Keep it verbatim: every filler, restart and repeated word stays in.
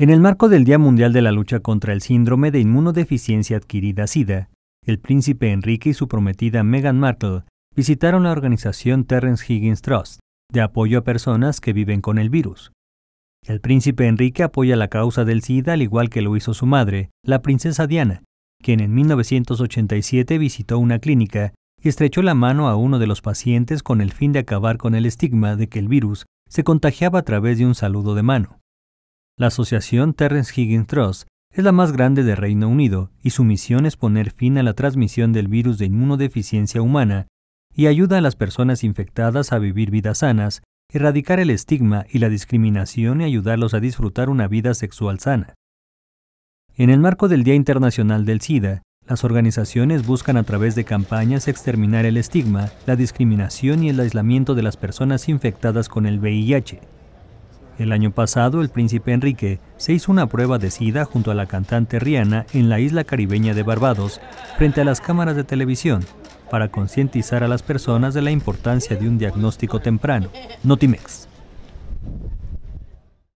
En el marco del Día Mundial de la Lucha contra el Síndrome de Inmunodeficiencia Adquirida SIDA, el príncipe Enrique y su prometida Meghan Markle visitaron la organización Terrence Higgins Trust, de apoyo a personas que viven con el virus. El príncipe Enrique apoya la causa del SIDA al igual que lo hizo su madre, la princesa Diana, quien en mil novecientos ochenta y siete visitó una clínica y estrechó la mano a uno de los pacientes con el fin de acabar con el estigma de que el virus se contagiaba a través de un saludo de mano. La asociación Terrence Higgins Trust es la más grande de Reino Unido y su misión es poner fin a la transmisión del virus de inmunodeficiencia humana y ayuda a las personas infectadas a vivir vidas sanas, erradicar el estigma y la discriminación y ayudarlos a disfrutar una vida sexual sana. En el marco del Día Internacional del SIDA, las organizaciones buscan a través de campañas exterminar el estigma, la discriminación y el aislamiento de las personas infectadas con el V I H. El año pasado, el príncipe Enrique se hizo una prueba de SIDA junto a la cantante Rihanna en la isla caribeña de Barbados, frente a las cámaras de televisión, para concientizar a las personas de la importancia de un diagnóstico temprano. Notimex.